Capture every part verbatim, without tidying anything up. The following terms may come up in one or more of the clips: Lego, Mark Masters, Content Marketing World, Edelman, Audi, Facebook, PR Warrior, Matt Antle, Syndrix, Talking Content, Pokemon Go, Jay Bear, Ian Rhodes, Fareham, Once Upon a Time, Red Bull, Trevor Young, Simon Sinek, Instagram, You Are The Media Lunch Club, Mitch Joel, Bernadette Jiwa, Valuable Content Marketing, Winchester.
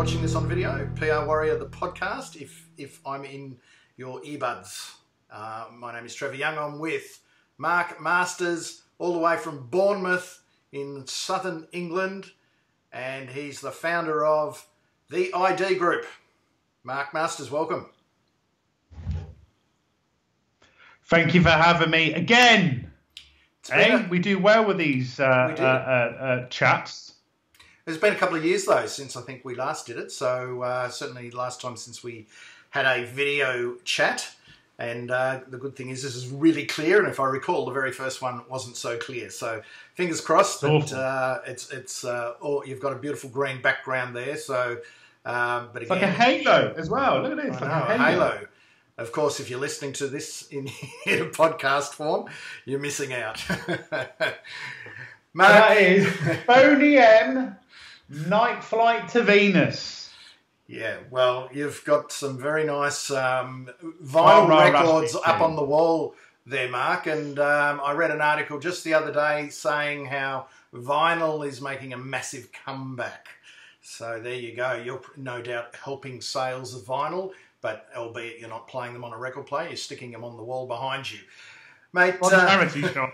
watching this on video, P R Warrior, the podcast, if, if I'm in your earbuds. Uh, my name is Trevor Young. I'm with Mark Masters, all the way from Bournemouth in southern England, and he's the founder of the I D Group. Mark Masters, welcome. Thank you for having me again. Hey, a, we do well with these uh, we do. Uh, uh, uh, chats. It's been a couple of years, though, since I think we last did it. So uh, certainly last time since we had a video chat. And uh, the good thing is this is really clear. And if I recall, the very first one wasn't so clear. So fingers crossed that uh, it's, it's, uh, oh, you've got a beautiful green background there. So, um, but again, it's like a halo as well. Look at this. It's like know, a halo. halo. Of course, if you're listening to this in, in a podcast form, you're missing out. Mark, that is Boney M, Night Flight to Venus. Yeah, well, you've got some very nice um, vinyl oh, records up on the wall there, Mark. And um, I read an article just the other day saying how vinyl is making a massive comeback. So there you go. You're no doubt helping sales of vinyl, but albeit you're not playing them on a record player, you're sticking them on the wall behind you. Mate, uh,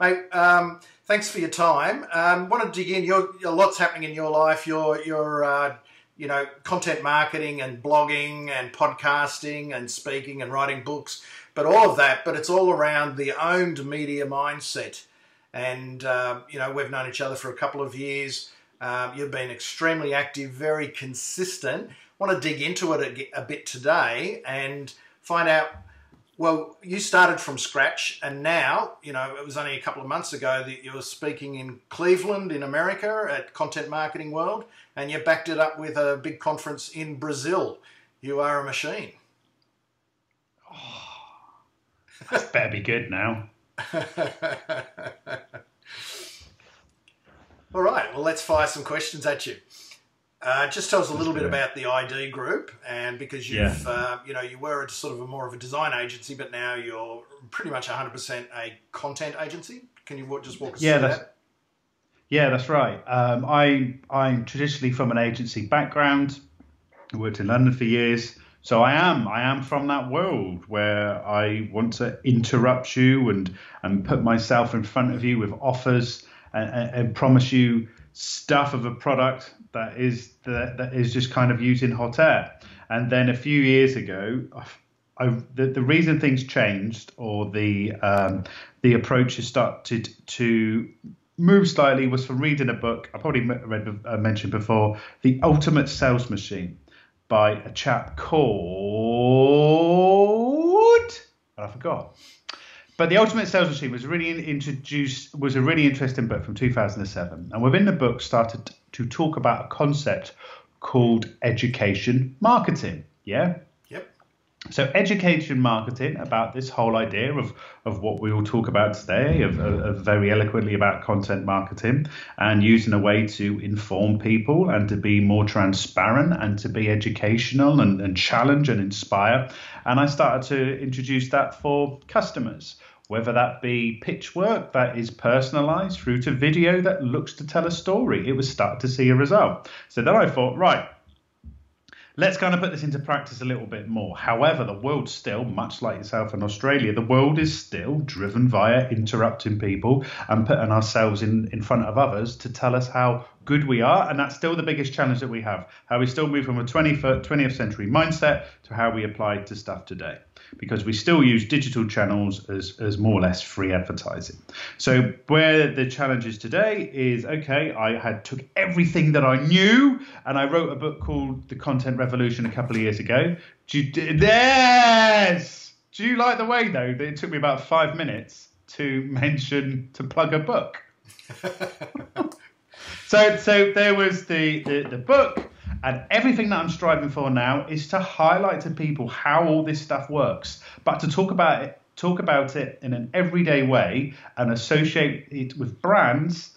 mate um, thanks for your time. Um, want to dig in. You're, you're, lots happening in your life. You're... you're uh, you know, content marketing and blogging and podcasting and speaking and writing books, but all of that, but it's all around the owned media mindset. And, uh, you know, we've known each other for a couple of years. Uh, you've been extremely active, very consistent. Want to dig into it a, a bit today and find out, well, you started from scratch and now, you know, it was only a couple of months ago that you were speaking in Cleveland in America at Content Marketing World, and you backed it up with a big conference in Brazil. You are a machine. Oh, that's better be good now. All right, well, let's fire some questions at you. Uh, just tell us a little bit about the I D Group, and because you've, yeah. uh, you know, you were a sort of a more of a design agency, but now you're pretty much one hundred percent a content agency. Can you just walk us yeah, through that? Yeah, that's right. Um, I, I'm traditionally from an agency background. I worked in London for years. So I am, I am from that world where I want to interrupt you and, and put myself in front of you with offers and, and, and promise you stuff of a product that is that, that is just kind of used in hot air. And then a few years ago, I, the, the reason things changed, or the um, the approaches started to move slightly, was from reading a book I probably read uh, mentioned before, The Ultimate Sales Machine, by a chap called I forgot. But The Ultimate Sales Machine was really introduced was a really interesting book from two thousand seven, and within the book started to talk about a concept called education marketing. Yeah. Yep. So education marketing, about this whole idea of of what we will talk about today, of, of, of very eloquently about content marketing and using a way to inform people and to be more transparent and to be educational and, and challenge and inspire. And I started to introduce that for customers, whether that be pitch work that is personalized through to video that looks to tell a story. It was start to see a result. So then I thought, right, let's kind of put this into practice a little bit more. However, the world still, much like yourself in Australia, the world is still driven via interrupting people and putting ourselves in, in front of others to tell us how good we are. And that's still the biggest challenge that we have, how we still move from a twentieth century mindset to how we apply to stuff today, because we still use digital channels as, as more or less free advertising. So where the challenge is today is, okay, I had took everything that I knew and I wrote a book called The Content Revolution a couple of years ago. Do you, yes! Do you like the way, though, that it took me about five minutes to mention, to plug a book? so so there was the, the, the book. And everything that I'm striving for now is to highlight to people how all this stuff works, but to talk about it, talk about it in an everyday way and associate it with brands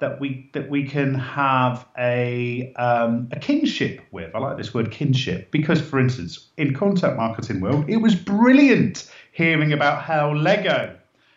that we that we can have a um, a kinship with. I like this word kinship, because, for instance, in content marketing world, it was brilliant hearing about how Lego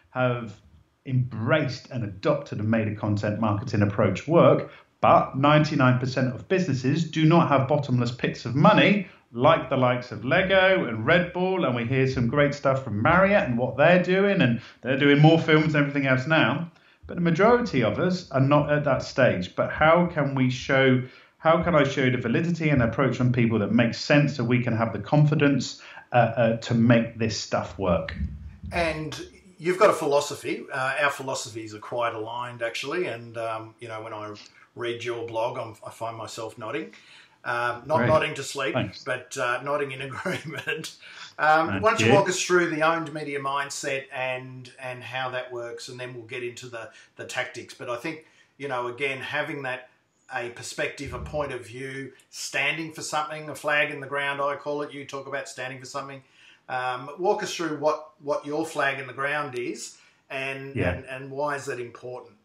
have embraced and adopted and made a content marketing approach work. But ninety-nine percent of businesses do not have bottomless pits of money like the likes of Lego and Red Bull. And we hear some great stuff from Marriott and what they're doing. And they're doing more films and everything else now. But the majority of us are not at that stage. But how can we show, how can I show the validity and approach on people that makes sense so we can have the confidence uh, uh, to make this stuff work? And you've got a philosophy. Uh, our philosophies are quite aligned, actually. And, um, you know, when I read your blog, I'm, I find myself nodding. Um, not Great. Nodding to sleep, Thanks. But uh, nodding in agreement. Um, why don't you walk us through the owned media mindset and and how that works, and then we'll get into the, the tactics. But I think, you know, again, having that a perspective, a point of view, standing for something, a flag in the ground, I call it. You talk about standing for something. Um, walk us through what, what your flag in the ground is and, yeah. and, and why is that important?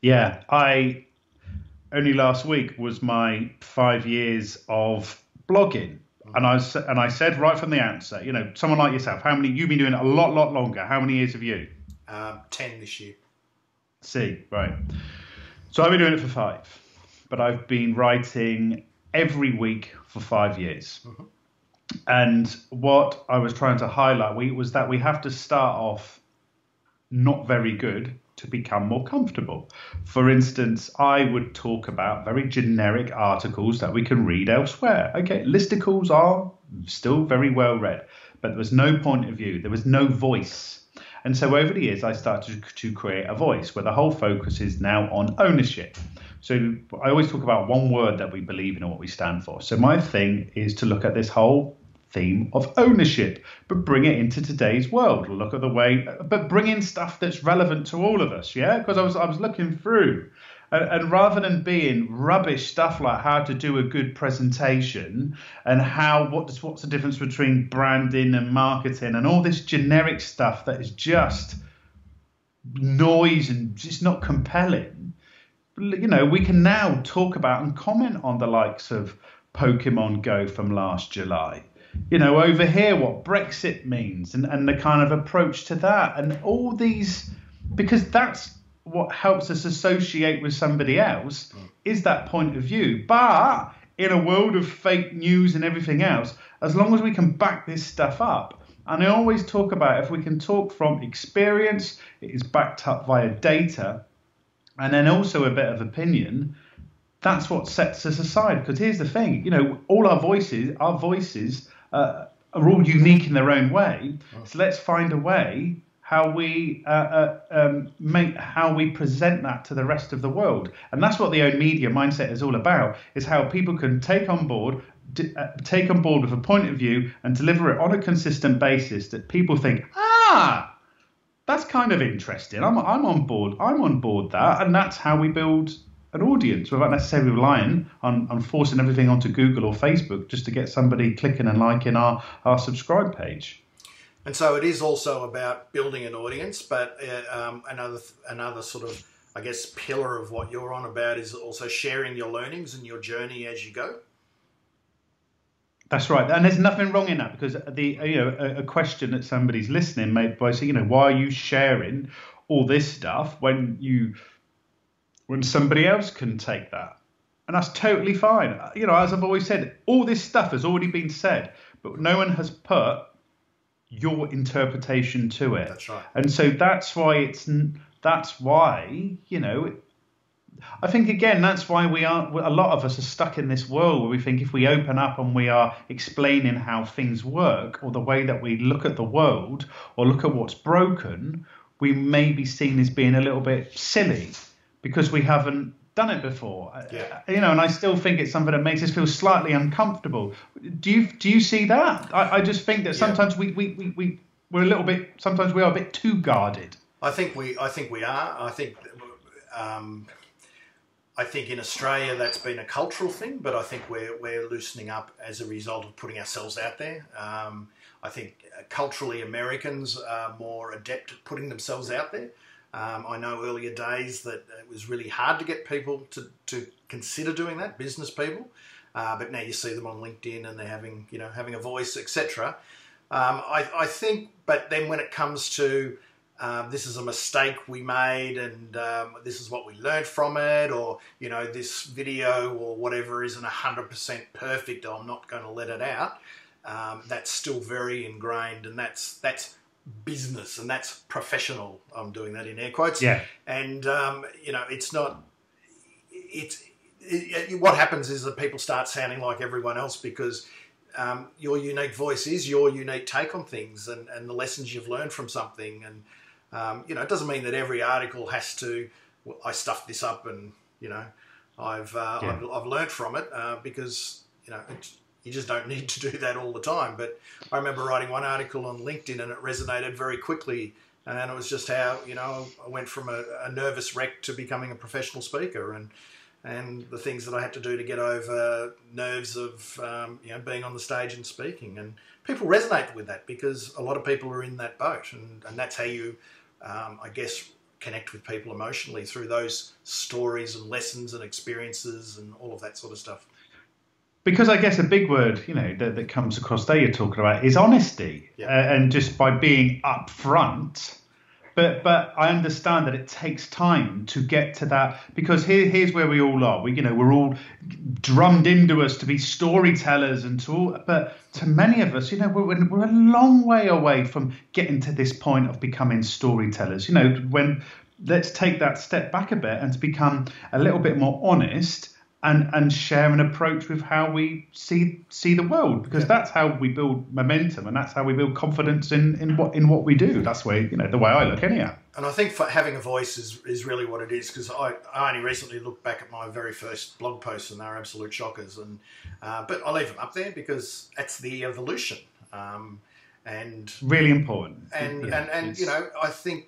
Yeah, I... Only last week was my five years of blogging. And I, and I said right from the outset, you know, someone like yourself, how many, you've been doing it a lot, lot longer. How many years have you? Um, ten this year. See, right. So I've been doing it for five, but I've been writing every week for five years. Mm-hmm. And what I was trying to highlight we, was that we have to start off not very good to become more comfortable. For instance, I would talk about very generic articles that we can read elsewhere. Okay, listicles are still very well read, but there was no point of view, there was no voice. And so over the years, I started to create a voice where the whole focus is now on ownership. So I always talk about one word that we believe in and what we stand for. So my thing is to look at this whole theme of ownership, but bring it into today's world. Look at the way, but bring in stuff that's relevant to all of us, yeah? Because I was I was looking through, and, and rather than being rubbish stuff like how to do a good presentation and how what's what's the difference between branding and marketing and all this generic stuff that is just noise and just not compelling, you know, we can now talk about and comment on the likes of Pokemon Go from last July. You know, over here, what Brexit means and, and the kind of approach to that and all these, because that's what helps us associate with somebody else is that point of view. But in a world of fake news and everything else, as long as we can back this stuff up, and I always talk about if we can talk from experience, it is backed up via data and then also a bit of opinion. That's what sets us aside. Because here's the thing, you know, all our voices, our voices, Uh, are all unique in their own way. So let's find a way how we uh, uh, um, make how we present that to the rest of the world. And that's what the own media mindset is all about: is how people can take on board, d uh, take on board with a point of view and deliver it on a consistent basis that people think, ah, that's kind of interesting. I'm I'm on board. I'm on board that, and that's how we build an audience without necessarily relying on, on forcing everything onto Google or Facebook just to get somebody clicking and liking our, our subscribe page. And so it is also about building an audience, but uh, um, another another sort of, I guess, pillar of what you're on about is also sharing your learnings and your journey as you go. That's right. And there's nothing wrong in that, because the you know a, a question that somebody's listening may by saying, you know, why are you sharing all this stuff when you when somebody else can take that? And that's totally fine. You know, as I've always said, all this stuff has already been said, but no one has put your interpretation to it. That's right. And so that's why it's, that's why, you know, I think, again, that's why we are, a lot of us are stuck in this world where we think if we open up and we are explaining how things work or the way that we look at the world or look at what's broken, we may be seen as being a little bit silly, because we haven't done it before. Yeah. You know, and I still think it's something that makes us feel slightly uncomfortable. Do you do you see that? I, I just think that sometimes yeah. we, we, we, we, we're a little bit, sometimes we are a bit too guarded. I think we, I think we are. I think, um, I think in Australia that's been a cultural thing, but I think we're, we're loosening up as a result of putting ourselves out there. Um, I think culturally Americans are more adept at putting themselves out there. Um, I know earlier days that it was really hard to get people to, to consider doing that, business people, uh, but now you see them on LinkedIn and they're having, you know, having a voice, et cetera. Um, I, I think, but then when it comes to um, this is a mistake we made and um, this is what we learned from it, or, you know, this video or whatever isn't one hundred percent perfect, I'm not going to let it out. Um, that's still very ingrained, and that's that's business and that's professional. I'm doing that in air quotes. Yeah. And, um, you know, it's not... It's it, it, what happens is that people start sounding like everyone else because... Um, your unique voice is your unique take on things and, and the lessons you've learned from something. And, um, you know, it doesn't mean that every article has to, well, I stuffed this up and, you know, I've, uh, yeah. I've, I've learned from it uh, because, you know, it, you just don't need to do that all the time. But I remember writing one article on LinkedIn and it resonated very quickly. And it was just how, you know, I went from a, a nervous wreck to becoming a professional speaker. And And the things that I had to do to get over nerves of um, you know, being on the stage and speaking. And people resonate with that because a lot of people are in that boat. And, and that's how you, um, I guess, connect with people emotionally, through those stories and lessons and experiences and all of that sort of stuff. Because I guess a big word, you know, that, that comes across there you're talking about is honesty. Yep. Uh, and just by being upfront... But but I understand that it takes time to get to that, because here here's where we all are. We you know we're all drummed into us to be storytellers and to all, but to many of us, you know, we're we're a long way away from getting to this point of becoming storytellers. You know, when let's take that step back a bit and to become a little bit more honest and and share an approach with how we see see the world, because yeah. that's how we build momentum, and that's how we build confidence in in what in what we do. That's where, you know, the way I look anyhow. And I think for having a voice is is really what it is, because I, I only recently looked back at my very first blog posts and they're absolute shockers, and uh, but I leave them up there because that's the evolution, um, and really important. And yeah, and and it's... you know, I think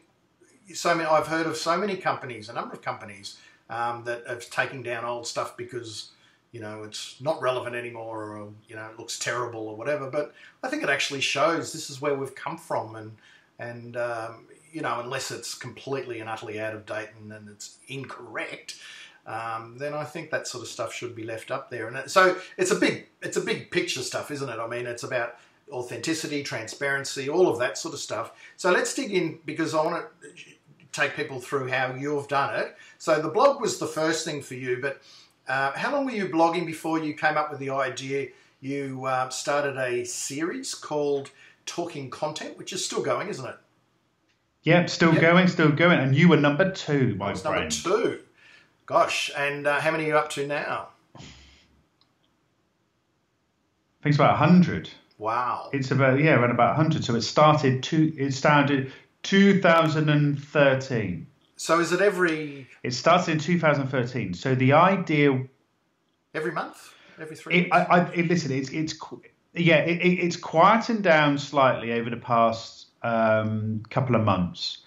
so many I've heard of so many companies, a number of companies. Um, that have taken down old stuff because, you know, it's not relevant anymore, or, you know, it looks terrible or whatever. But I think it actually shows this is where we've come from, and, and um, you know, unless it's completely and utterly out of date and, and it's incorrect, um, then I think that sort of stuff should be left up there. And it, so it's a big, it's a big picture stuff, isn't it? I mean, it's about authenticity, transparency, all of that sort of stuff. So let's dig in, because I want to... take people through how you've done it. So the blog was the first thing for you, but uh, how long were you blogging before you came up with the idea? You uh, started a series called Talking Content, which is still going, isn't it? Yep, still yep. going, still going. And you were number two, my friend. Number two. Gosh, and uh, how many are you up to now? I think it's about one hundred. Wow. It's about, yeah, around about one hundred. So it started, two, it started... two thousand thirteen. So is it every... It started in two thousand thirteen. So the idea... Every month? Every three it, months? I, I, it, listen, it's... it's yeah, it, it's quietened down slightly over the past um, couple of months.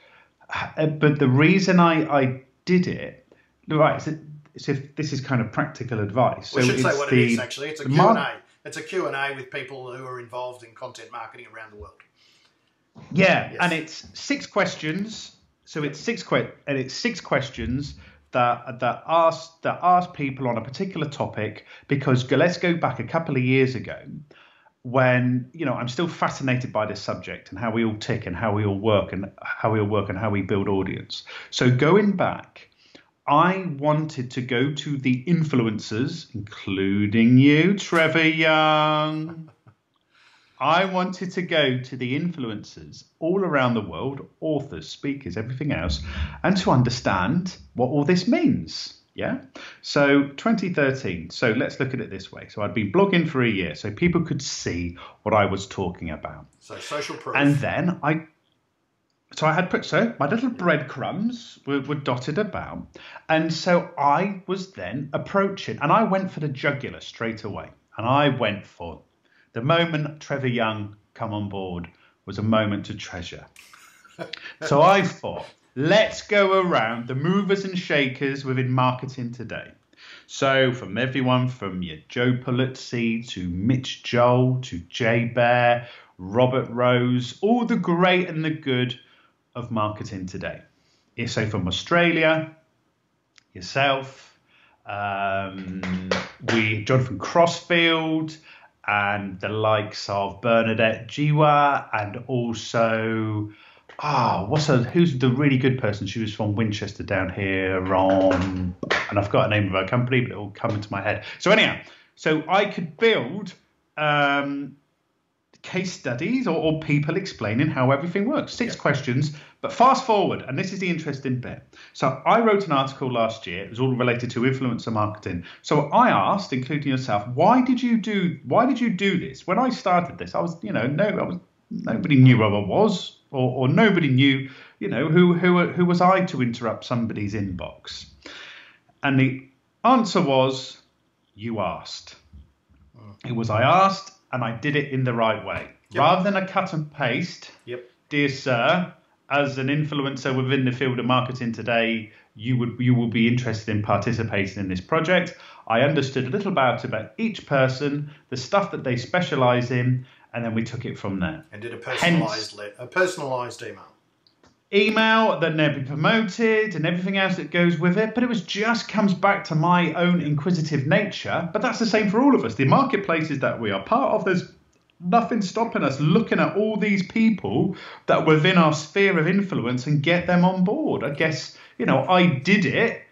But the reason I, I did it... Right, so, so this is kind of practical advice. We so should say what the, it is, actually. It's a Q and A. It's a Q and A with people who are involved in content marketing around the world. Yeah, yes. And it's six questions. So it's six que and it's six questions that that ask that ask people on a particular topic. Because let's go back a couple of years ago, when, you know, I'm still fascinated by this subject and how we all tick and how we all work and how we all work and how we build audience. So going back, I wanted to go to the influencers, including you, Trevor Young. I wanted to go to the influencers all around the world, authors, speakers, everything else, and to understand what all this means. Yeah. So twenty thirteen. So let's look at it this way. So I'd been blogging for a year so people could see what I was talking about. So social proof. And then I, so I had put, so my little breadcrumbs were, were dotted about. And so I was then approaching, and I went for the jugular straight away. And I went for the moment Trevor Young come on board was a moment to treasure. So I thought, let's go around the movers and shakers within marketing today. So from everyone from your Joe Pulizzi to Mitch Joel to Jay Bear, Robert Rose, all the great and the good of marketing today. So from Australia, yourself, um, we Jonathan Crossfield, and the likes of Bernadette Jiwa, and also ah, oh, what's her, who's the really good person? She was from Winchester down here on, and I've got a name of her company, but it will come into my head. So anyhow, so I could build um, case studies or, or people explaining how everything works. Six yeah. questions, but fast forward, and this is the interesting bit. So I wrote an article last year. It was all related to influencer marketing. So I asked, including yourself, why did you do, why did you do this? When I started this, I was, you know, no, I was, nobody knew who I was, or, or nobody knew, you know, who, who, who was I to interrupt somebody's inbox? And the answer was, you asked. It was, I asked, and I did it in the right way. Yep. Rather than a cut and paste, yep. Dear sir, as an influencer within the field of marketing today, you would you will be interested in participating in this project. I understood a little about about each person, the stuff that they specialize in, and then we took it from there. And did a personalized, Hence, a personalized email. Email that never promoted and everything else that goes with it. But it was just comes back to my own inquisitive nature. But that's the same for all of us. The marketplaces that we are part of, there's nothing stopping us looking at all these people that were within our sphere of influence and get them on board. I guess, you know, I did it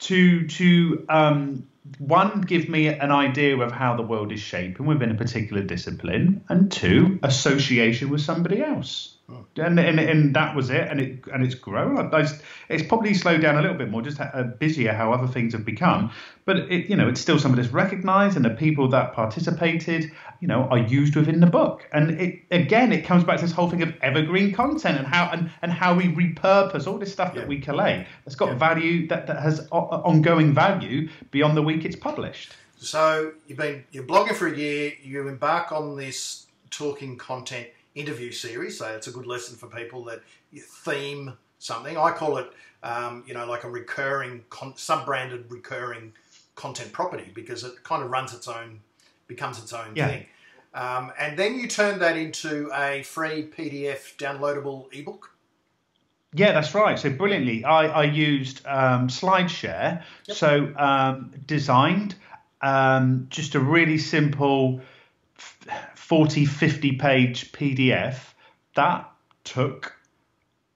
to, to um, one, give me an idea of how the world is shaping within a particular discipline, and two, association with somebody else. Oh. And, and and that was it, and it and it's grown. I, I, it's probably slowed down a little bit more, just uh, busier. How other things have become, but it, you know, it's still something that's recognised, and the people that participated, you know, are used within the book. And it again, it comes back to this whole thing of evergreen content and how and, and how we repurpose all this stuff yeah. that we collate. That's got yeah. value that that has ongoing value beyond the week it's published. So you've been you're blogging for a year. You embark on this Talking Content interview series, so it's a good lesson for people that you theme something. I call it, um, you know, like a recurring, con sub-branded recurring content property, because it kind of runs its own, becomes its own yeah. thing. Um, and then you turn that into a free P D F downloadable ebook. Yeah, that's right. So brilliantly, I, I used um, SlideShare. Yep. So um, designed um, just a really simple forty, fifty page P D F that took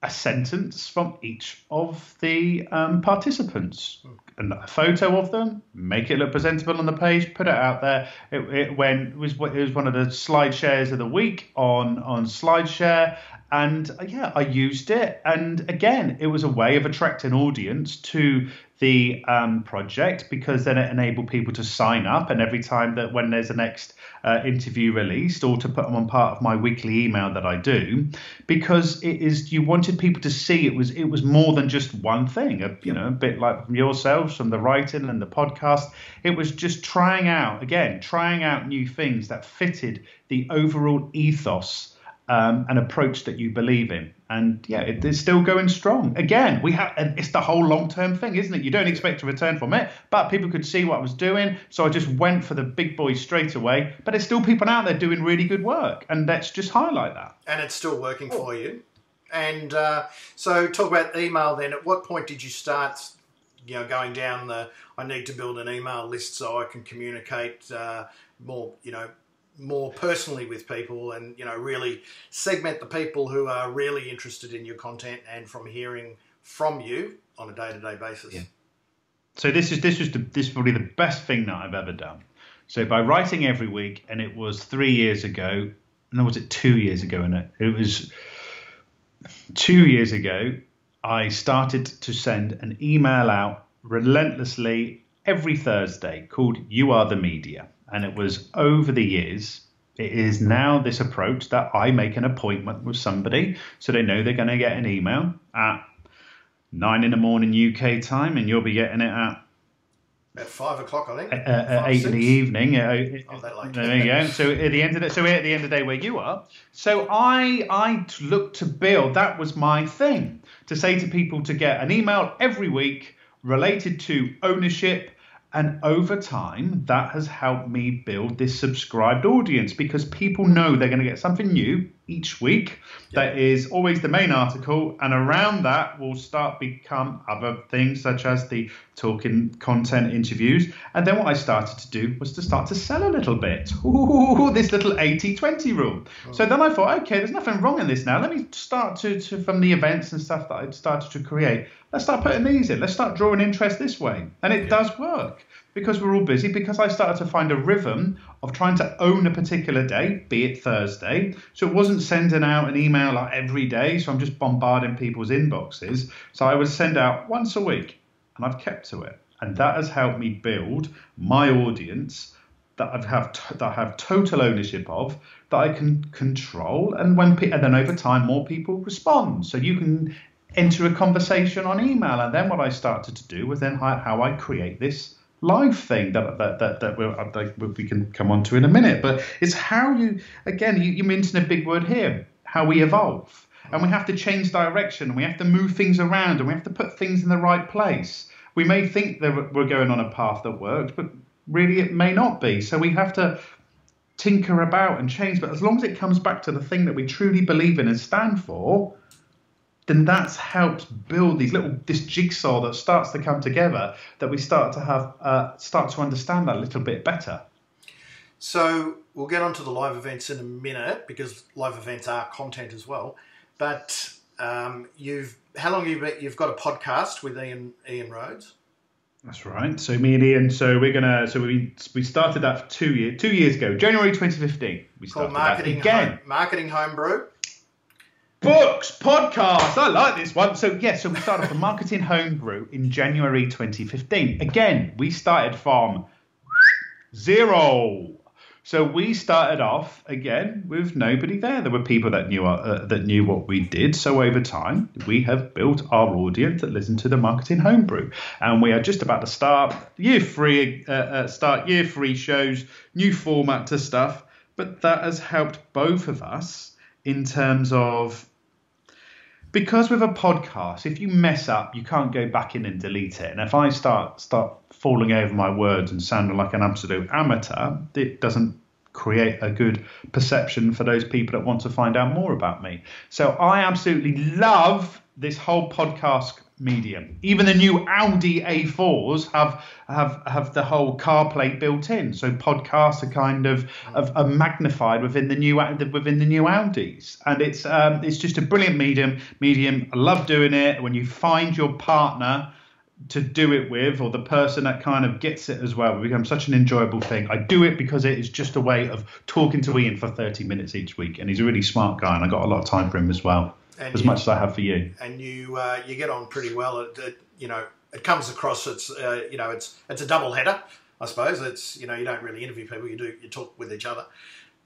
a sentence from each of the um, participants, and a photo of them, make it look presentable on the page, put it out there. It, it went it was it was one of the slide shares of the week on on SlideShare, and yeah, I used it, and again, it was a way of attracting audience to the um, project, because then it enabled people to sign up, and every time that when there's a next uh, interview released, or to put them on part of my weekly email that I do, because it is you wanted people to see it was it was more than just one thing, a, you know, a bit like from yourselves, from the writing and the podcast. It was just trying out again, trying out new things that fitted the overall ethos. Um, an approach that you believe in, and yeah, it, it's still going strong. Again, we have, and it's the whole long-term thing, isn't it? You don't expect a return from it, but people could see what I was doing, so I just went for the big boys straight away. But there's still people out there doing really good work, and let's just highlight that. And it's still working cool. for you. And uh, so, talk about email then. At what point did you start, you know, going down the? I need to build an email list so I can communicate uh, more. You know. more personally with people, and you know, really segment the people who are really interested in your content and from hearing from you on a day-to-day basis. Yeah. So this is this was the, this is probably the best thing that I've ever done. So by writing every week, and it was three years ago, no, was it two years ago? In it, it was two years ago. I started to send an email out relentlessly every Thursday called "You Are the Media." And it was over the years, it is now this approach that I make an appointment with somebody so they know they're going to get an email at nine in the morning U K time, and you'll be getting it at At five o'clock, I think. At, uh, five, eight six. in the evening. Oh, that late. There you go. So at the end of the, so we're at the end of the day where you are. So I I looked to build. That was my thing, to say to people to get an email every week related to ownership. And over time, that has helped me build this subscribed audience, because people know they're going to get something new each week. Yeah. That is always the main article, and around that will start become other things such as the talking content interviews. And then what I started to do was to start to sell a little bit. Ooh, this little eighty twenty rule. Oh. So then I thought, okay, there's nothing wrong in this now. Let me start to, to from the events and stuff that I'd started to create, let's start putting these in. Let's start drawing interest this way. And it yeah. does work. Because we're all busy, because I started to find a rhythm of trying to own a particular day, be it Thursday. So it wasn't sending out an email like every day, so I'm just bombarding people's inboxes. So I would send out once a week, and I've kept to it. And that has helped me build my audience that I have t- that I have total ownership of, that I can control. And, when pe- and then over time, more people respond. So you can enter a conversation on email. And then what I started to do was then how, how I create this live thing that that that, that, we'll, that we can come on to in a minute. But it's how you, again, you, you mentioned a big word here, how we evolve. And we have to change direction, and we have to move things around, and we have to put things in the right place. We may think that we're going on a path that works, but really it may not be. So we have to tinker about and change. But as long as it comes back to the thing that we truly believe in and stand for, then that's helped build these little this jigsaw that starts to come together, that we start to have uh, start to understand that a little bit better. So we'll get onto the live events in a minute, because live events are content as well. But um, you've how long you been, you've got a podcast with Ian Ian Rhodes? That's right. So me and Ian. So we're gonna. So we we started that two year two years ago, January twenty fifteen. We started Marketing that again. Home, Marketing Homebrew. Books, podcasts, I like this one. So, yeah, so we started the Marketing Homebrew in January twenty fifteen. Again, we started from zero. So we started off, again, with nobody there. There were people that knew our, uh, that knew what we did. So over time, we have built our audience that listen to the Marketing Homebrew. And we are just about to start year three, uh, uh, start year three shows, new format to stuff. But that has helped both of us in terms of... Because with a podcast, if you mess up, you can't go back in and delete it. And if I start start falling over my words and sounding like an absolute amateur, it doesn't create a good perception for those people that want to find out more about me. So I absolutely love this whole podcast medium. Even the new Audi A fours have have have the whole CarPlay built in. So podcasts are kind of, of are magnified within the new within the new Audis, and it's um, it's just a brilliant medium. Medium. I love doing it. When you find your partner to do it with, or the person that kind of gets it as well, it becomes such an enjoyable thing. I do it because it is just a way of talking to Ian for thirty minutes each week, and he's a really smart guy, and I got a lot of time for him as well. And as you, much as I have for you, and you uh, you get on pretty well. It, it you know it comes across. It's uh, you know it's it's a double header, I suppose. It's you know you don't really interview people. You do you talk with each other,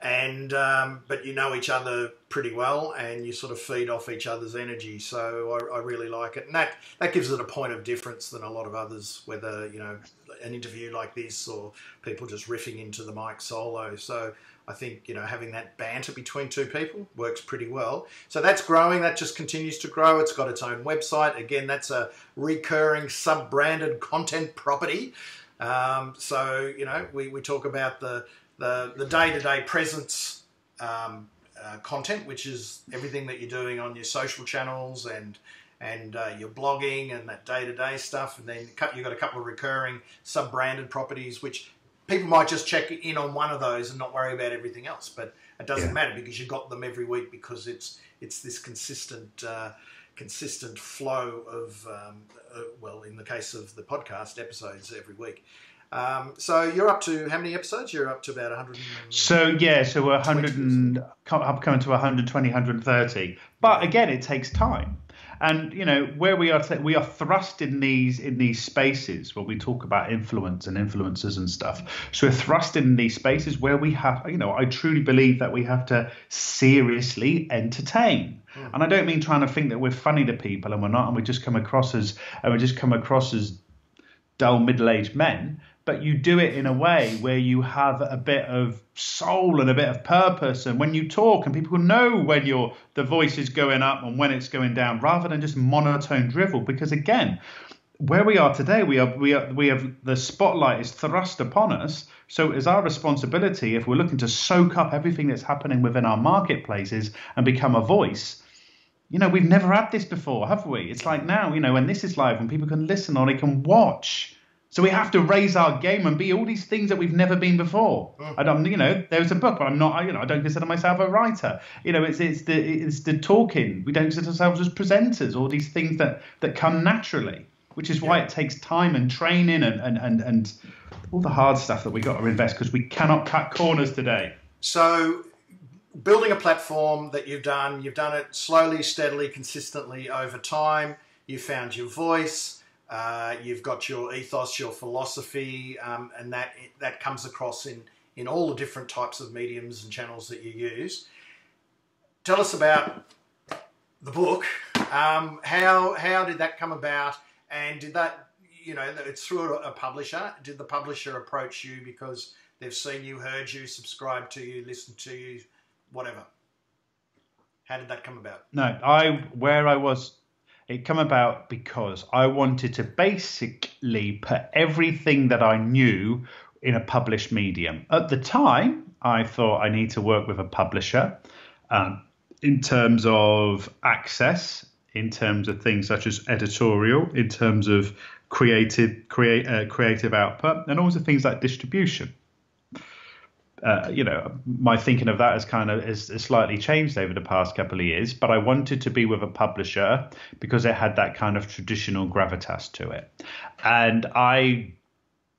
and um, but you know each other pretty well, and you sort of feed off each other's energy. So I, I really like it, and that that gives it a point of difference than a lot of others. Whether you know an interview like this or people just riffing into the mic solo. So I think, you know, having that banter between two people works pretty well. So that's growing. That just continues to grow. It's got its own website. Again, that's a recurring sub-branded content property. Um, so, you know, we, we talk about the, the, the day-to-day presence um, uh, content, which is everything that you're doing on your social channels and and uh, your blogging and that day-to-day stuff. And then you've got a couple of recurring sub-branded properties, which... people might just check in on one of those and not worry about everything else, but it doesn't yeah. matter because you've got them every week, because it's it's this consistent uh, consistent flow of, um, uh, well, in the case of the podcast, episodes every week. Um, so you're up to, how many episodes? You're up to about one hundred. So, yeah, so we're one hundred and, I'm coming to one hundred twenty, one hundred thirty. But again, it takes time. And, you know, where we are, we are thrust in these in these spaces where we talk about influence and influencers and stuff. So we're thrust in these spaces where we have, you know, I truly believe that we have to seriously entertain. Mm. And I don't mean trying to think that we're funny to people, and we're not, and we just come across as and we just come across as dull middle-aged men. But you do it in a way where you have a bit of soul and a bit of purpose. And when you talk, and people know when you're, the voice is going up and when it's going down, rather than just monotone drivel. Because, again, where we are today, we are we are we have the spotlight is thrust upon us. So it is our responsibility, if we're looking to soak up everything that's happening within our marketplaces and become a voice. You know, we've never had this before, have we? It's like now, you know, when this is live, when people can listen or they can watch. So we have to raise our game and be all these things that we've never been before. I don't, you know, there's a book, but I'm not, you know, I don't consider myself a writer. You know, it's it's the it's the talking. We don't consider ourselves as presenters. All these things that that come naturally, which is why yeah. it takes time and training and and and and all the hard stuff that we got to invest, because we cannot cut corners today. So, building a platform that you've done, you've done it slowly, steadily, consistently over time. You found your voice. Uh, you've got your ethos, your philosophy, um, and that that comes across in, in all the different types of mediums and channels that you use. Tell us about the book. Um, how how did that come about? And did that, you know, it's through a publisher. Did the publisher approach you because they've seen you, heard you, subscribed to you, listened to you, whatever? How did that come about? No, I where I was... It came about because I wanted to basically put everything that I knew in a published medium. At the time, I thought I need to work with a publisher um, in terms of access, in terms of things such as editorial, in terms of creative, create, uh, creative output, and also things like distribution. Uh, you know, my thinking of that has kind of has, has slightly changed over the past couple of years, but I wanted to be with a publisher because it had that kind of traditional gravitas to it. And I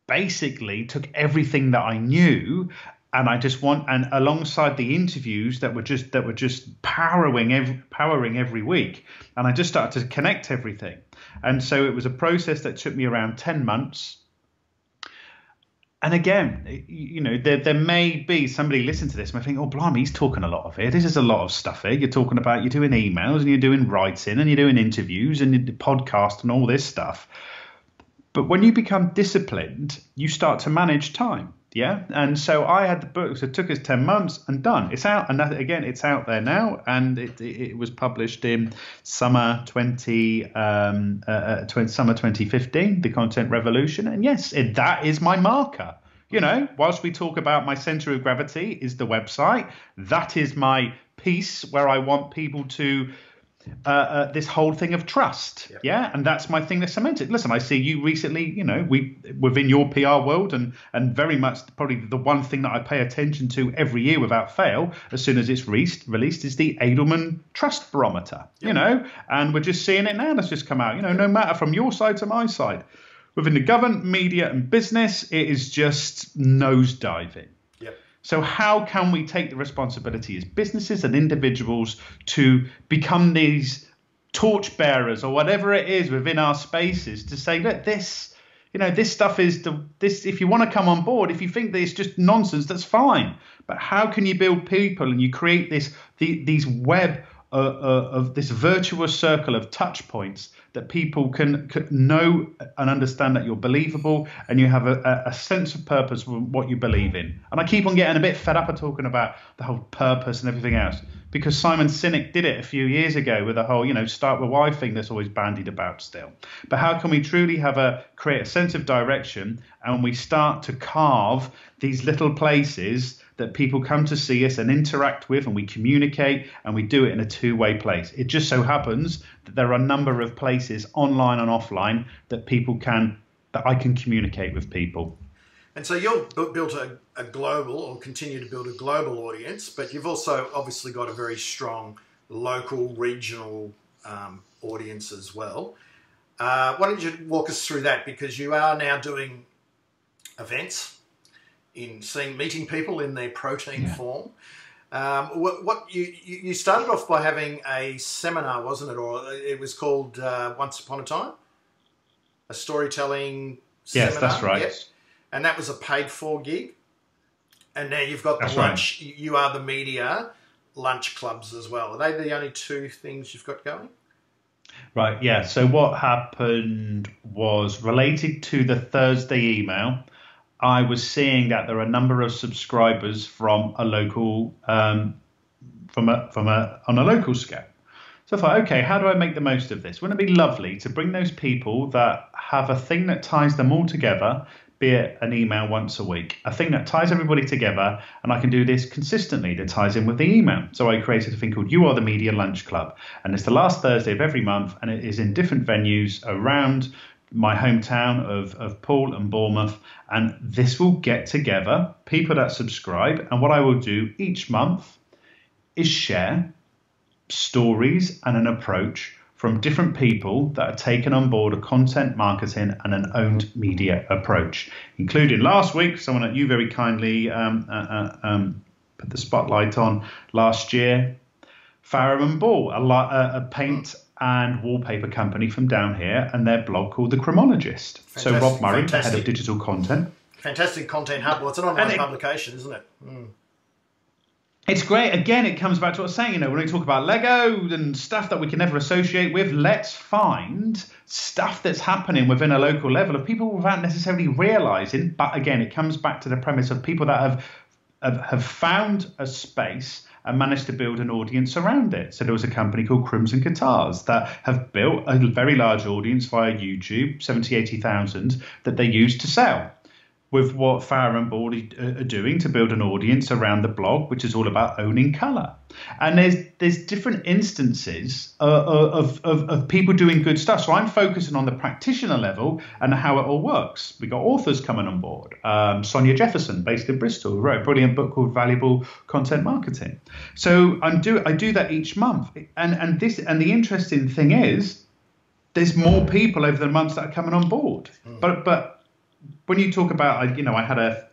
basically took everything that I knew, and I just want, and alongside the interviews that were just that were just powering every, powering every week, and I just started to connect everything. And so it was a process that took me around ten months. And again, you know, there, there may be somebody listening to this and I think, oh, blimey, he's talking a lot of it. This is a lot of stuff here. You're talking about, you're doing emails and you're doing writing and you're doing interviews and the podcast and all this stuff. But when you become disciplined, you start to manage time. Yeah. And so I had the book. So it took us ten months and done. It's out. And that, again, it's out there now. And it, it, it was published in summer twenty, um, uh, twenty, summer twenty fifteen, The Content Revolution. And yes, it, that is my marker. You know, whilst we talk about my center of gravity is the website, that is my piece where I want people to Uh, uh, this whole thing of trust, yep. yeah, and that's my thing that cemented. Listen, I see you recently, you know, we within your P R world, and and very much probably the one thing that I pay attention to every year without fail, as soon as it's released, released is the Edelman Trust Barometer, yep. you know, and we're just seeing it now. That's just come out, you know, no matter from your side to my side, within the government, media, and business, it is just nosediving. So how can we take the responsibility as businesses and individuals to become these torchbearers or whatever it is within our spaces to say, look, this, you know, this stuff is the this. If you want to come on board, if you think that it's just nonsense, that's fine. But how can you build people and you create this the, these web uh, uh, of this virtuous circle of touch points that people can, can know and understand that you're believable and you have a, a sense of purpose with what you believe in. And I keep on getting a bit fed up of talking about the whole purpose and everything else, because Simon Sinek did it a few years ago with the whole, you know, start with why thing that's always bandied about still. But how can we truly have a create a sense of direction, and we start to carve these little places that people come to see us and interact with, and we communicate, and we do it in a two-way place. It just so happens that there are a number of places online and offline that people can, that I can communicate with people. And so you've built a, a global, or continue to build a global audience, but you've also obviously got a very strong local, regional um, audience as well. Uh, why don't you walk us through that? Because you are now doing events, in seeing, meeting people in their protein yeah. form. Um, what, what you, you started off by having a seminar, wasn't it? Or it was called uh, Once Upon a Time, a storytelling yes, seminar. Yes, that's right. Yet. And that was a paid for gig. And now you've got the that's lunch. Right. You are the media lunch clubs as well. Are they the only two things you've got going? Right, yeah. So what happened was, related to the Thursday email, I was seeing that there are a number of subscribers from a local, um, from a from a on a local scale. So I thought, okay, how do I make the most of this? Wouldn't it be lovely to bring those people that have a thing that ties them all together, be it an email once a week, a thing that ties everybody together, and I can do this consistently that ties in with the email. So I created a thing called You Are the Media Lunch Club, and it's the last Thursday of every month, and it is in different venues around my hometown of, of Poole and Bournemouth, and this will get together people that subscribe. And what I will do each month is share stories and an approach from different people that are taken on board a content marketing and an owned media approach, including last week, someone that you very kindly um, uh, uh, um, put the spotlight on last year, Fareham and Ball, a, a paint and wallpaper company from down here, and their blog called The Chronologist. Fantastic, so Rob Murray, the head of digital content. Fantastic content hub. Well, it's an online it, publication, isn't it? Mm. It's great. Again, it comes back to what I was saying. You know, when we talk about Lego and stuff that we can never associate with, let's find stuff that's happening within a local level of people without necessarily realising. But again, it comes back to the premise of people that have have, have found a space and managed to build an audience around it. So there was a company called Crimson Guitars that have built a very large audience via YouTube, seventy, eighty thousand, that they use to sell. With what Fareham and Ball are doing to build an audience around the blog, which is all about owning colour. And there's there's different instances of, of, of people doing good stuff. So I'm focusing on the practitioner level and how it all works. We've got authors coming on board. Um, Sonia Jefferson, based in Bristol, who wrote a brilliant book called Valuable Content Marketing. So I'm do I do that each month. And and this and the interesting thing is there's more people over the months that are coming on board. Mm. But but when you talk about, you know, I had a,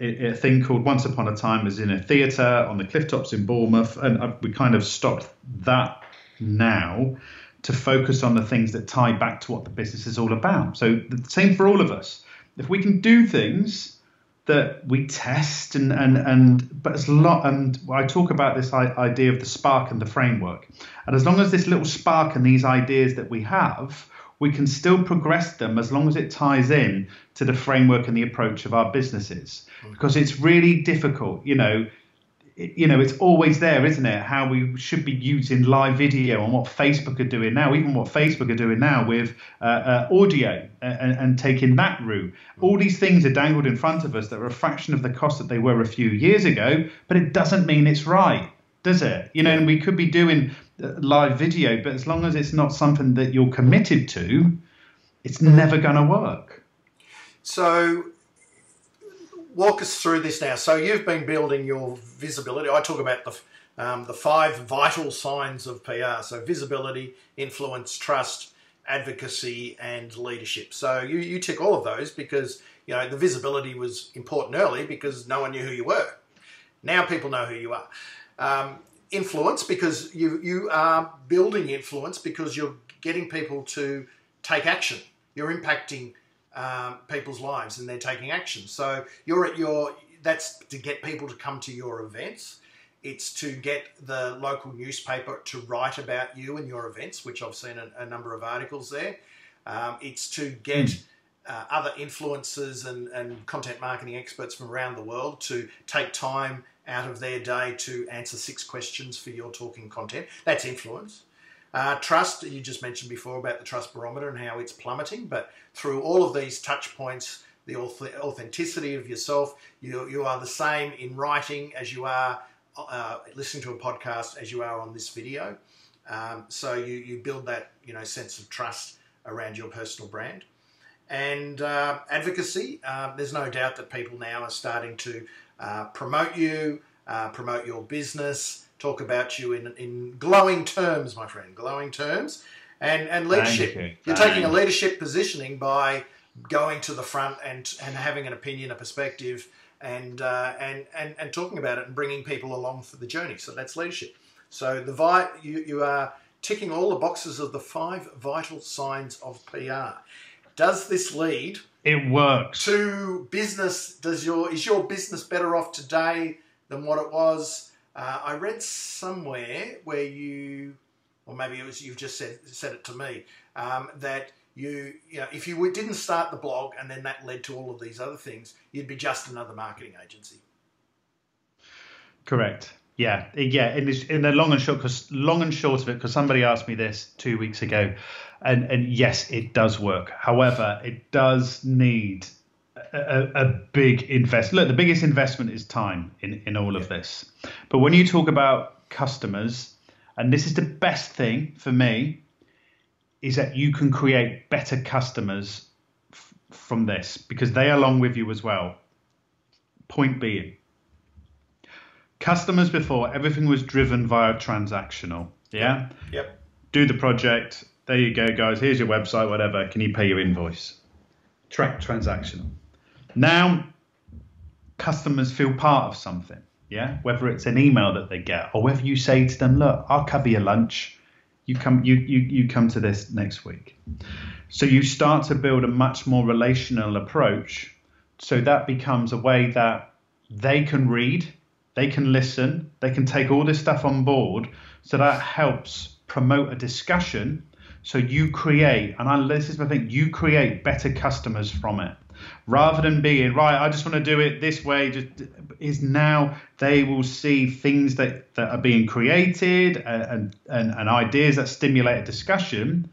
a thing called Once Upon a Time as in a theatre on the clifftops in Bournemouth, and we kind of stopped that now to focus on the things that tie back to what the business is all about. So the same for all of us. If we can do things that we test and, and, and but it's a lot, and I talk about this idea of the spark and the framework. And as long as this little spark and these ideas that we have, we can still progress them as long as it ties in to the framework and the approach of our businesses, because it's really difficult. You know, it, you know, it's always there, isn't it? How we should be using live video and what Facebook are doing now, even what Facebook are doing now with uh, uh, audio and, and taking that route. All these things are dangled in front of us that are a fraction of the cost that they were a few years ago, but it doesn't mean it's right, does it? You know, and we could be doing live video, but as long as it's not something that you're committed to, it's never going to work. So walk us through this now. So you've been building your visibility. I talk about the um, the five vital signs of P R. So visibility, influence, trust, advocacy, and leadership. So you, you tick all of those because, you know, the visibility was important early because no one knew who you were. Now people know who you are. Um, influence, because you you are building influence because you're getting people to take action. You're impacting um, people's lives and they're taking action. So you're at your, that's to get people to come to your events. It's to get the local newspaper to write about you and your events, which I've seen a, a number of articles there. Um, it's to get mm. uh, other influencers and, and content marketing experts from around the world to take time out of their day to answer six questions for your talking content. That's influence. Uh, trust, you just mentioned before about the trust barometer and how it's plummeting, but through all of these touch points, the authenticity of yourself, you, you are the same in writing as you are uh, listening to a podcast as you are on this video. Um, so you, you build that, you know, sense of trust around your personal brand. And uh, advocacy, uh, there's no doubt that people now are starting to Uh, promote you, uh, promote your business, talk about you in, in glowing terms, my friend, glowing terms. And, and leadership. You. You're Thank taking you. a leadership positioning by going to the front and, and having an opinion, a perspective, and, uh, and, and, and talking about it and bringing people along for the journey. So that's leadership. So the vi you, you are ticking all the boxes of the five vital signs of P R. Does this lead... It works. To business, does your is your business better off today than what it was? Uh, I read somewhere where you, or maybe it was you've just said said it to me, um, that you you know if you didn't start the blog and then that led to all of these other things, you'd be just another marketing agency. Correct. Yeah, yeah, and it's in the long and short, because long and short of it, because somebody asked me this two weeks ago, and and yes, it does work. However, it does need a, a big invest. Look, the biggest investment is time in in all of this. But when you talk about customers, and this is the best thing for me, is that you can create better customers f- from this because they are along with you as well. Point being, customers before, everything was driven via transactional. Yeah? Yep. Do the project. There you go, guys. Here's your website, whatever. Can you pay your invoice? Track transactional. Now, customers feel part of something. Yeah? Whether it's an email that they get or whether you say to them, look, I'll cover your lunch. You come, you, you, you come to this next week. So you start to build a much more relational approach. So that becomes a way that they can read. They can listen, they can take all this stuff on board. So that helps promote a discussion. So you create, and I, this is my thing, you create better customers from it. Rather than being, right, I just want to do it this way, just is now they will see things that, that are being created and, and, and ideas that stimulate a discussion.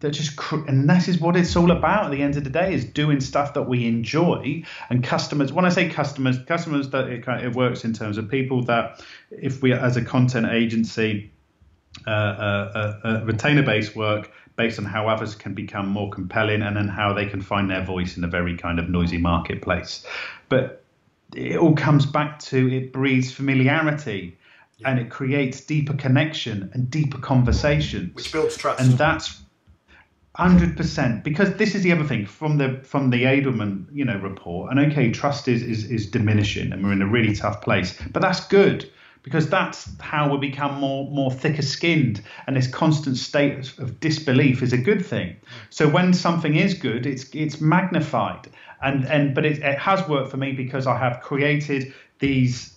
That just, and this is what it's all about at the end of the day, is doing stuff that we enjoy. And customers, when I say customers, customers that it, kind of, it works in terms of people that, if we as a content agency, uh, uh, uh, retainer-based work based on how others can become more compelling and then how they can find their voice in a very kind of noisy marketplace. But it all comes back to it breeds familiarity. Yeah. And it creates deeper connection and deeper conversations, which builds trust, and that's one hundred percent, because this is the other thing from the from the Edelman, you know, report. And okay, trust is, is is diminishing, and we're in a really tough place. But that's good, because that's how we become more more thicker skinned. And this constant state of disbelief is a good thing. So when something is good, it's it's magnified. And and but it, it has worked for me because I have created these,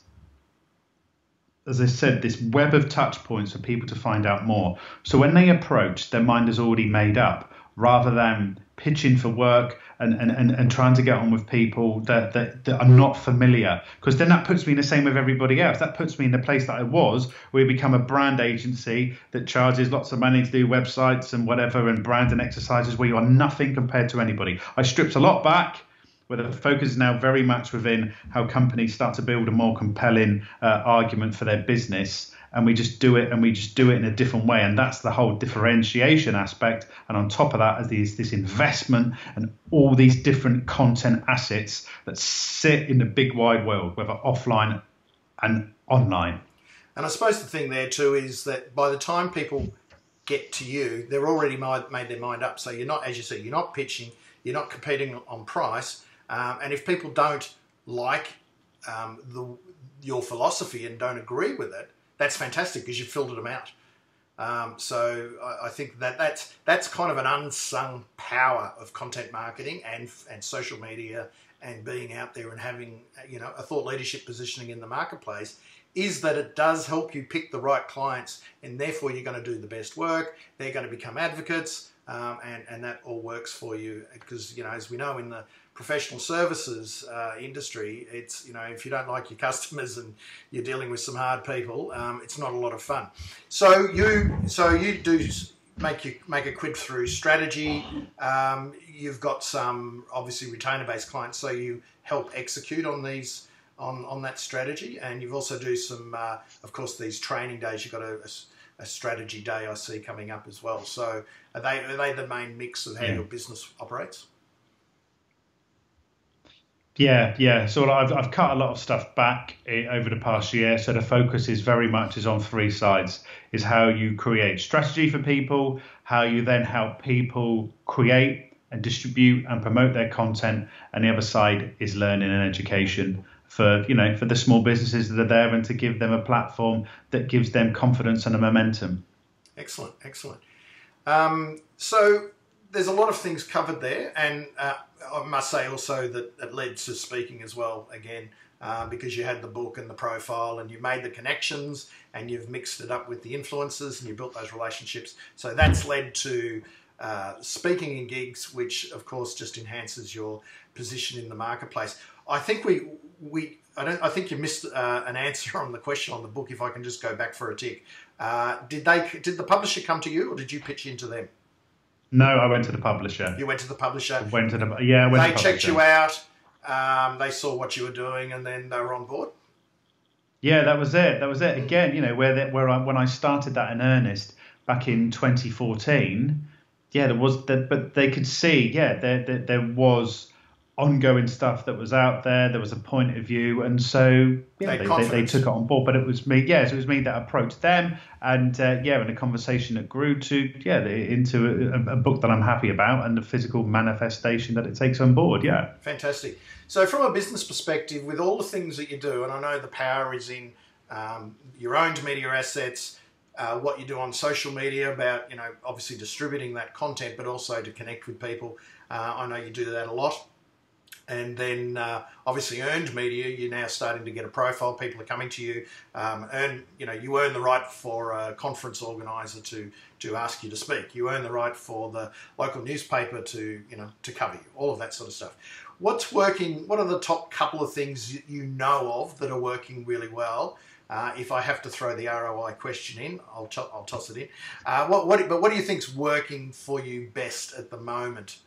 as I said, this web of touch points for people to find out more. So when they approach, their mind is already made up, rather than pitching for work and, and, and, and trying to get on with people that, that, that are not familiar. Because then that puts me in the same with everybody else. That puts me in the place that I was, where we become a brand agency that charges lots of money to do websites and whatever and brand and exercises, where you are nothing compared to anybody. I stripped a lot back, where the focus is now very much within how companies start to build a more compelling uh, argument for their business. And we just do it and we just do it in a different way. And that's the whole differentiation aspect. And on top of that is these, this investment and all these different content assets that sit in the big wide world, whether offline and online. And I suppose the thing there too is that by the time people get to you, they're already made their mind up. So you're not, as you say, you're not pitching, you're not competing on price. Um, and if people don't like um, the, your philosophy and don't agree with it, that's fantastic, because you've filtered them out. Um, so I, I think that that's, that's kind of an unsung power of content marketing and, and social media, and being out there and having, you know, a thought leadership positioning in the marketplace, is that it does help you pick the right clients, and therefore you're going to do the best work. They're going to become advocates, um, and, and that all works for you, because, you know, as we know in the professional services uh, industry, it's, you know, if you don't like your customers and you're dealing with some hard people, um, it's not a lot of fun. So you, so you do make you make a quid through strategy. Um, you've got some obviously retainer-based clients, so you help execute on these on on that strategy, and you've also do some, uh, of course, these training days. You've got a, a, a strategy day I see coming up as well. So are they are they the main mix of how yeah. your business operates? Yeah, yeah. So I've I've cut a lot of stuff back over the past year. So the focus is very much is on three sides: is how you create strategy for people, how you then help people create and distribute and promote their content, and the other side is learning and education for, you know, for the small businesses that are there, and to give them a platform that gives them confidence and a momentum. Excellent, excellent. Um, so there's a lot of things covered there, and uh, I must say also that it led to speaking as well again, uh, because you had the book and the profile, and you made the connections, and you've mixed it up with the influencers, and you built those relationships. So that's led to uh, speaking in gigs, which of course just enhances your position in the marketplace. I think we we, I don't. I think you missed uh, an answer on the question on the book. If I can just go back for a tick, uh, did they? Did the publisher come to you, or did you pitch into them? No, I went to the publisher. You went to the publisher. I went to the yeah. I went they to the checked you out. Um, they saw what you were doing, and then they were on board. Yeah, that was it. That was it. Again, you know, where the, where I, when I started that in earnest back in twenty fourteen, yeah, there was, there, but they could see, yeah, there, there there was ongoing stuff that was out there. There was a point of view, and so yeah, they, they, they took it on board. But it was me, yeah, so it was me that approached them, and uh, yeah, in a conversation that grew to yeah into a, a book that I'm happy about and the physical manifestation that it takes on board. Yeah, fantastic. So from a business perspective, with all the things that you do, and I know the power is in um, your owned media assets, uh, what you do on social media about, you know, obviously distributing that content, but also to connect with people. Uh, I know you do that a lot. And then uh, obviously earned media, you're now starting to get a profile. People are coming to you. Um, earn, you know, you earn the right for a conference organizer to to ask you to speak. You earn the right for the local newspaper to, you know, to cover you. All of that sort of stuff. What's working? What are the top couple of things you know of that are working really well? Uh, if I have to throw the R O I question in, I'll to I'll toss it in. Uh, what what? But what do you think's working for you best at the moment?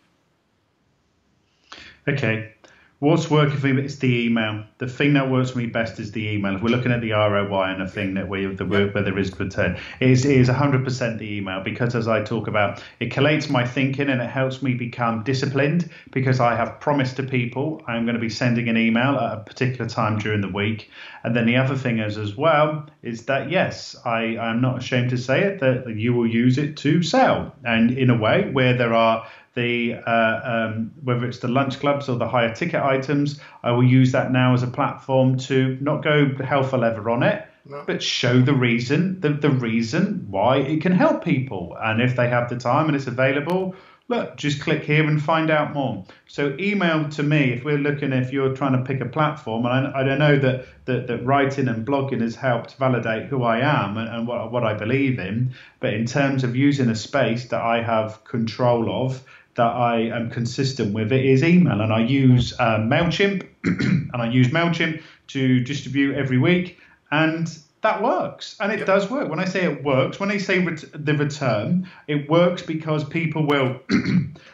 Okay, what's working for me is the email. The thing that works for me best is the email. If we're looking at the R O I and a thing that we, the work where there is return, it is, it is one hundred percent the email, because as I talk about, it collates my thinking and it helps me become disciplined, because I have promised to people I'm going to be sending an email at a particular time during the week. And then the other thing is as well is that, yes, I, I'm not ashamed to say it, that you will use it to sell. And in a way where there are the uh, um, whether it's the lunch clubs or the higher ticket items, I will use that now as a platform to not go hell for leather on it, no. but show the reason, the, the reason why it can help people. And if they have the time and it's available, look, just click here and find out more. So email to me, if we're looking, if you're trying to pick a platform, and I, I don't know that, that, that writing and blogging has helped validate who I am and, and what, what I believe in. But in terms of using a space that I have control of, that I am consistent with, it is email. And I use uh, MailChimp and I use MailChimp to distribute every week, and that works. And it yep. does work. When I say it works, when I say ret the return, it works because people will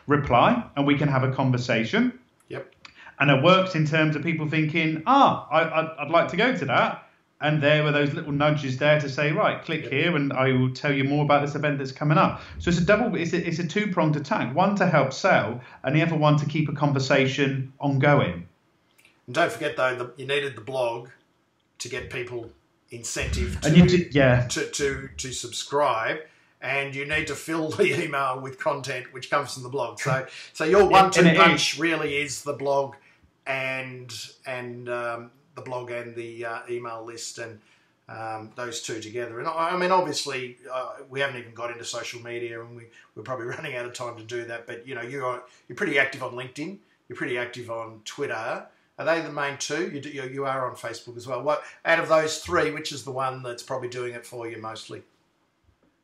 reply and we can have a conversation. Yep. And it works in terms of people thinking, ah, I, I'd, I'd like to go to that. And there were those little nudges there to say, right, click here and I will tell you more about this event that's coming up. So it's a double, it's a, it's a two-pronged attack, one to help sell and the other one to keep a conversation ongoing. And don't forget, though, the, you needed the blog to get people incentive to, and you did, yeah. to, to, to subscribe. And you need to fill the email with content which comes from the blog. So, so your one-two punch really is the blog and... and um, the blog and the uh, email list, and um, those two together. And I, I mean, obviously, uh, we haven't even got into social media, and we, we're probably running out of time to do that. But you know, you're you're pretty active on LinkedIn. You're pretty active on Twitter. Are they the main two? You do, you, you are on Facebook as well. What out of those three, which is the one that's probably doing it for you mostly?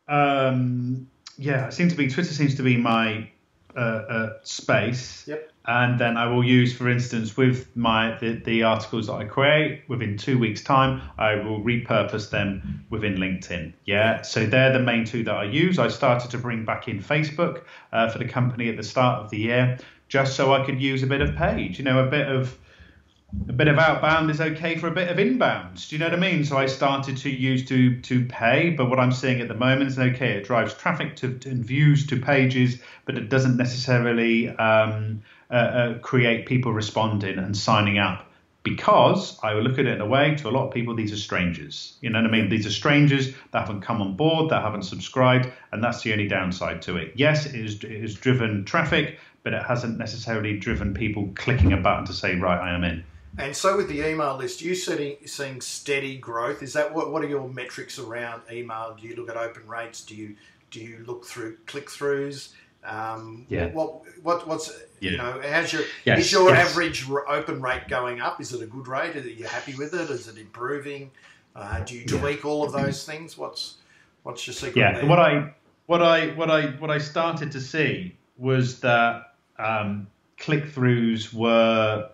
Um, yeah, it seems to be Twitter. Seems to be my uh, uh, space. Yep. And then I will use, for instance, with my the, the articles that I create within two weeks' time, I will repurpose them within LinkedIn. Yeah, so they're the main two that I use. I started to bring back in Facebook uh, for the company at the start of the year, just so I could use a bit of page. You know, a bit of a bit of outbound is okay for a bit of inbound. Do you know what I mean? So I started to use to to pay, but what I'm seeing at the moment is okay. It drives traffic to, to and views to pages, but it doesn't necessarily. Um, Uh, uh, create people responding and signing up, because I will look at it in a way, to a lot of people, these are strangers. You know what I mean? These are strangers that haven't come on board, that haven't subscribed, and that's the only downside to it. Yes, it is, it has driven traffic, but it hasn't necessarily driven people clicking a button to say, right, I am in. And so with the email list, you said seeing steady growth. Is that what, what are your metrics around email? Do you look at open rates? Do you, do you look through click-throughs? Um, yeah. What what what's yeah. you know? How's your yes. is your yes. average open rate going up? Is it a good rate? Are you happy with it? Is it improving? Uh, do you tweak yeah. all of those things? What's what's your secret? Yeah. There? What I what I what I what I started to see was that um, click throughs were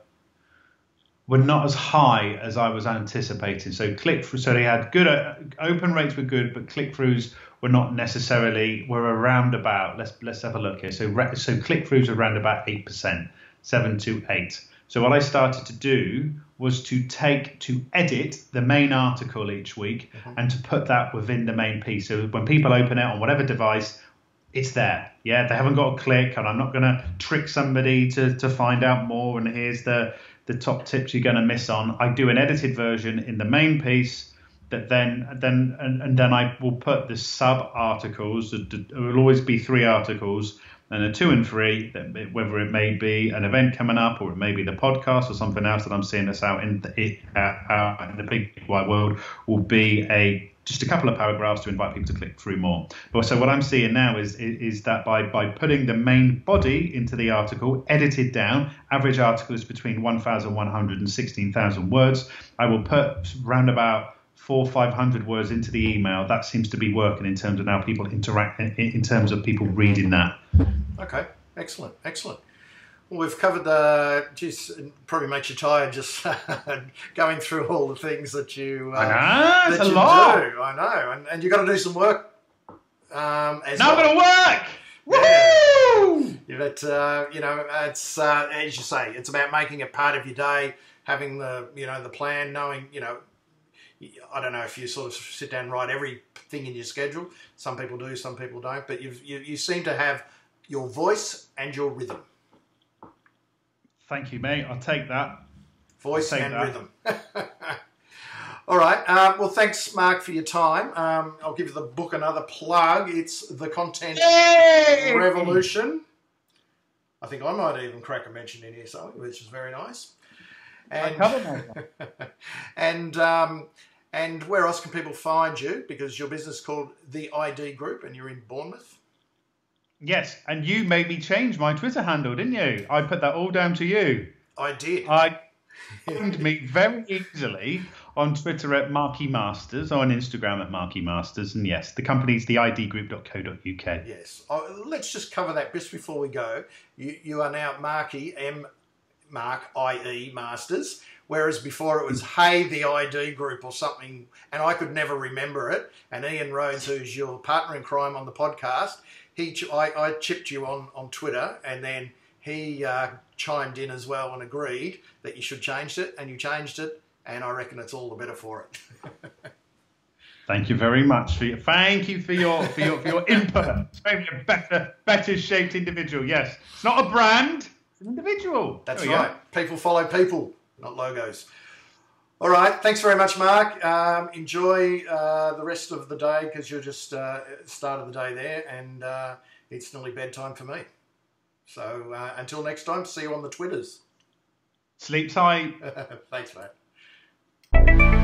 were not as high as I was anticipating. So click through, so they had good uh, open rates were good, but click throughs were not necessarily were around about. Let's let's have a look here. So re, so click throughs are around about eight percent, seven to eight. So what I started to do was to take to edit the main article each week mm-hmm. and to put that within the main piece. So when people open it on whatever device, it's there. Yeah, they haven't got a click, and I'm not going to trick somebody to to find out more. And here's the the top tips you're going to miss on. I do an edited version in the main piece that then then and, and then I will put the sub articles. There will always be three articles. And a two and three, whether it may be an event coming up or it may be the podcast or something else that I'm seeing this out in the, uh, uh, in the big wide world, will be a just a couple of paragraphs to invite people to click through more. But so what I'm seeing now is is that by by putting the main body into the article, edited down, average article is between one thousand one hundred and sixteen thousand words. I will put round about four, five hundred words into the email. That seems to be working in terms of now people interact, in terms of people reading that. Okay, excellent, excellent. Well, we've covered the, geez, it probably makes you tired just going through all the things that you, uh, I know, that it's you a lot. do. I know, and, and you've got to do some work. Um, as now well. I'm going to work! Woohoo! Yeah. But, uh, you know, it's, uh, as you say, it's about making it part of your day, having the, you know, the plan, knowing, you know, I don't know if you sort of sit down and write everything in your schedule. Some people do, some people don't. But you've, you you seem to have your voice and your rhythm. Thank you, mate. I'll take that. Voice take and that. rhythm. All right. Uh, well, thanks, Mark, for your time. Um, I'll give the book another plug. It's The Content Yay! Revolution. I think I might even crack a mention in here, something, which is very nice. And, and um and where else can people find you? Because your business is called the I D Group, and you're in Bournemouth. Yes, and you made me change my Twitter handle, didn't you? I put that all down to you. I did. I found me very easily on Twitter at Marky Masters, or on Instagram at Marky Masters, and yes, the company's the I D group dot co dot U K. Yes, oh, let's just cover that just before we go. You you are now Marky M. Mark, I E Masters, whereas before it was Hey the I D Group or something, and I could never remember it. And Ian Rhodes, who's your partner in crime on the podcast, he I, I chipped you on on Twitter, and then he uh, chimed in as well and agreed that you should change it, and you changed it, and I reckon it's all the better for it. Thank you very much for your thank you for your for your for your input. It's maybe a better better shaped individual. Yes, it's not a brand. An individual. That's right. Go. People follow people, not logos. All right. Thanks very much, Mark. Um, enjoy uh, the rest of the day, because you're just uh, start of the day there, and uh, it's nearly bedtime for me. So uh, until next time, see you on the Twitters. Sleep tight. Thanks, mate.